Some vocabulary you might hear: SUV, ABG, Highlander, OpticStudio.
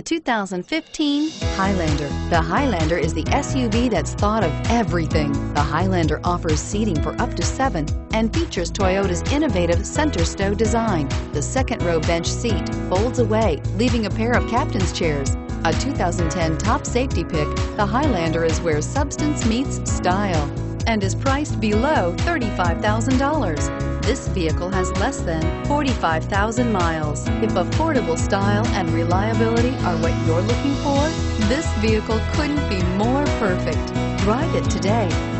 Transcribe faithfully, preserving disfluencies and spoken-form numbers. The two thousand fifteen Highlander. The Highlander is the S U V that's thought of everything. The Highlander offers seating for up to seven and features Toyota's innovative center stow design. The second row bench seat folds away, leaving a pair of captain's chairs. A two thousand ten top safety pick, the Highlander is where substance meets style and is priced below thirty-five thousand dollars. This vehicle has less than forty-five thousand miles. If affordable style and reliability are what you're looking for, this vehicle couldn't be more perfect. Drive it today.